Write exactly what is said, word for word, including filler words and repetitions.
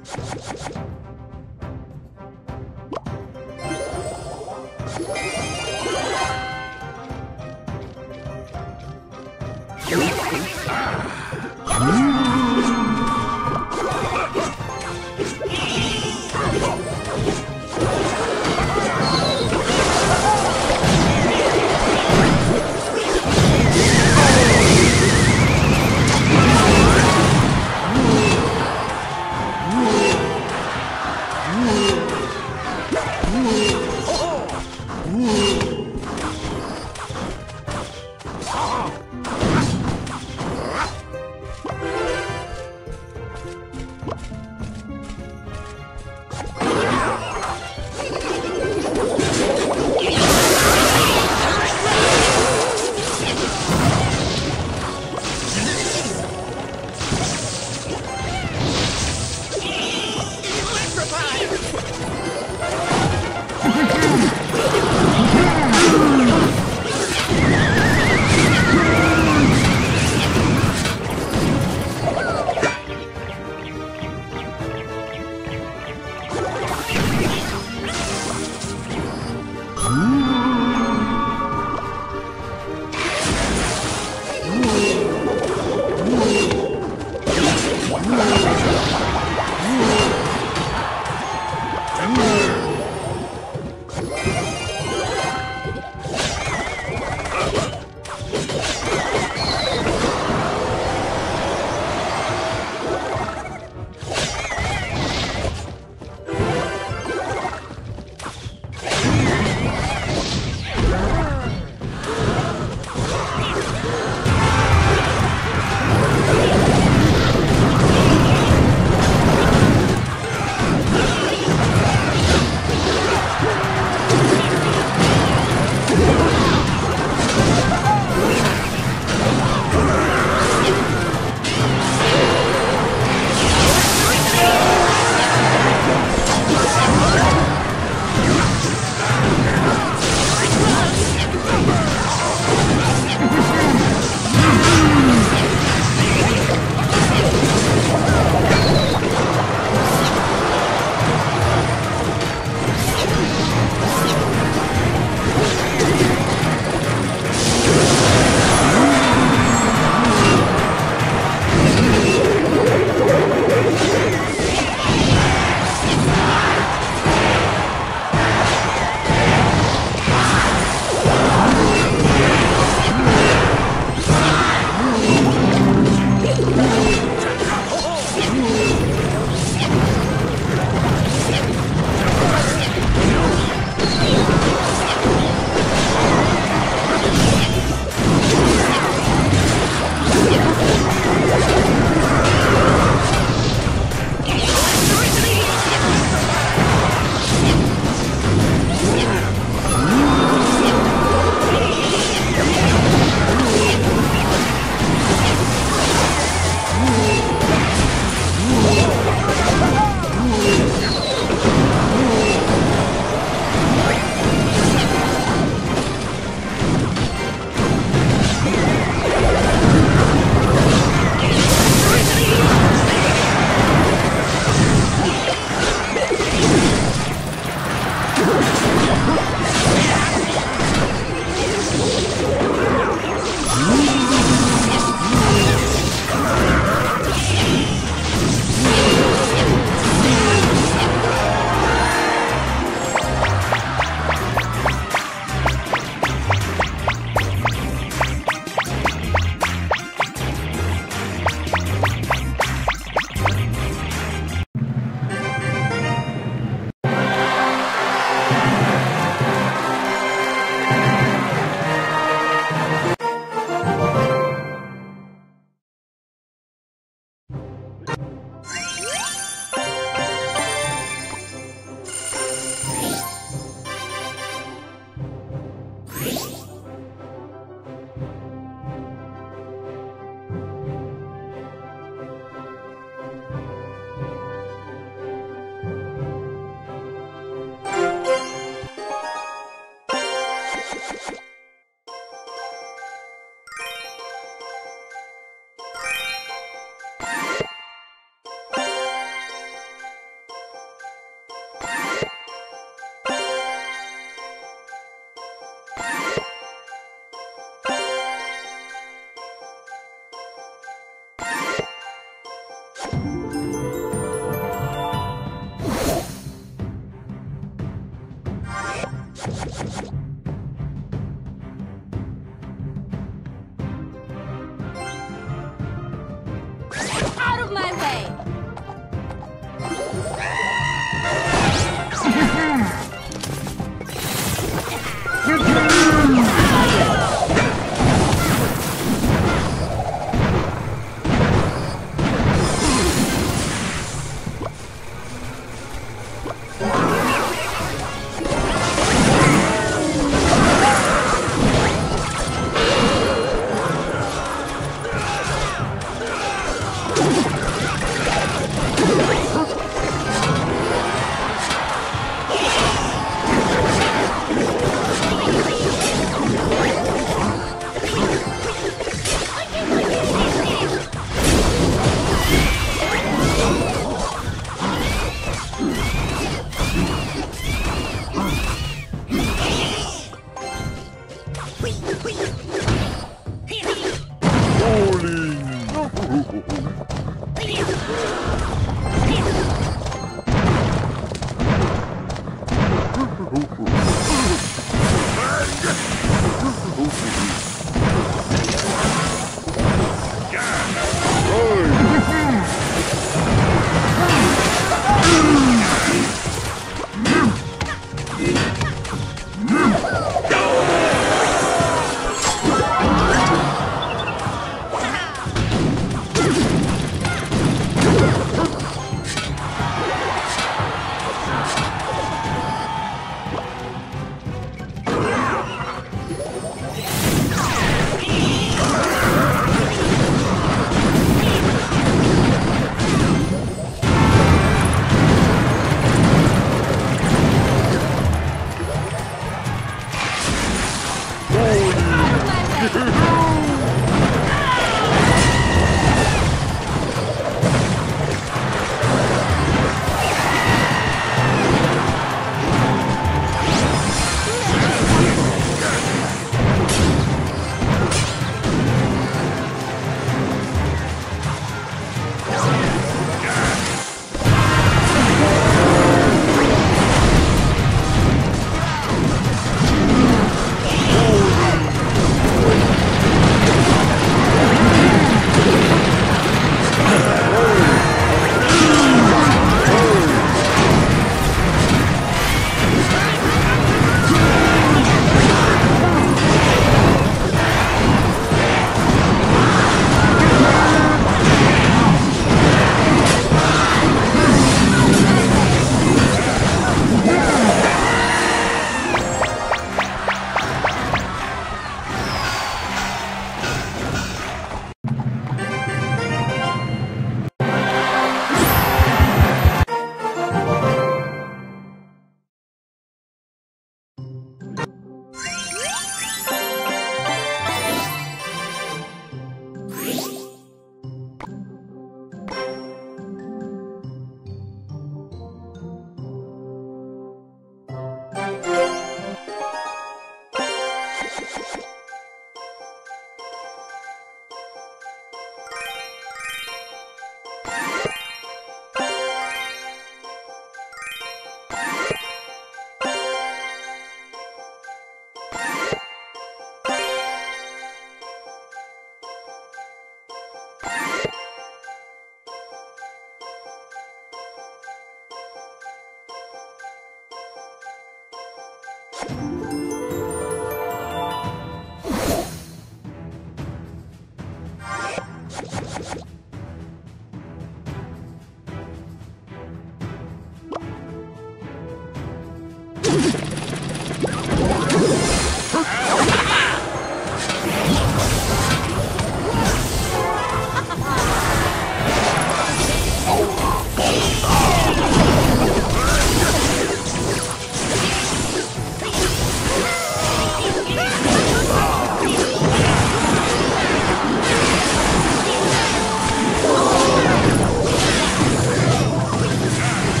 Woo!